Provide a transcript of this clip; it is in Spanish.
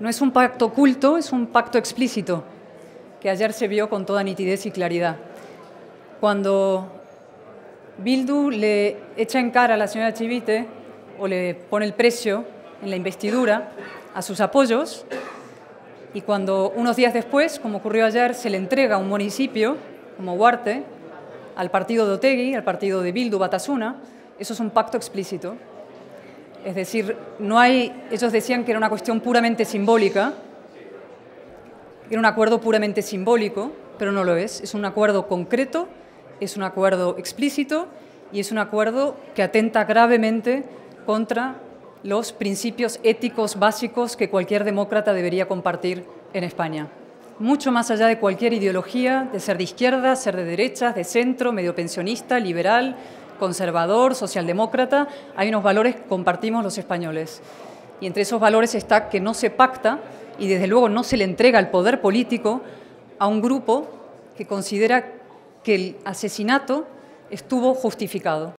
No es un pacto oculto, es un pacto explícito, que ayer se vio con toda nitidez y claridad. Cuando Bildu le echa en cara a la señora Chivite, o le pone el precio en la investidura a sus apoyos, y cuando unos días después, como ocurrió ayer, se le entrega un municipio, como Huarte, al partido de Otegui, al partido de Bildu Batasuna, eso es un pacto explícito. Es decir, no hay, ellos decían que era una cuestión puramente simbólica, era un acuerdo puramente simbólico, pero no lo es un acuerdo concreto, es un acuerdo explícito y es un acuerdo que atenta gravemente contra los principios éticos básicos que cualquier demócrata debería compartir en España. Mucho más allá de cualquier ideología, de ser de izquierda, ser de derechas, de centro, mediopensionista, liberal, conservador, socialdemócrata, hay unos valores que compartimos los españoles. Y entre esos valores está que no se pacta y desde luego no se le entrega el poder político a un grupo que considera que el asesinato estuvo justificado.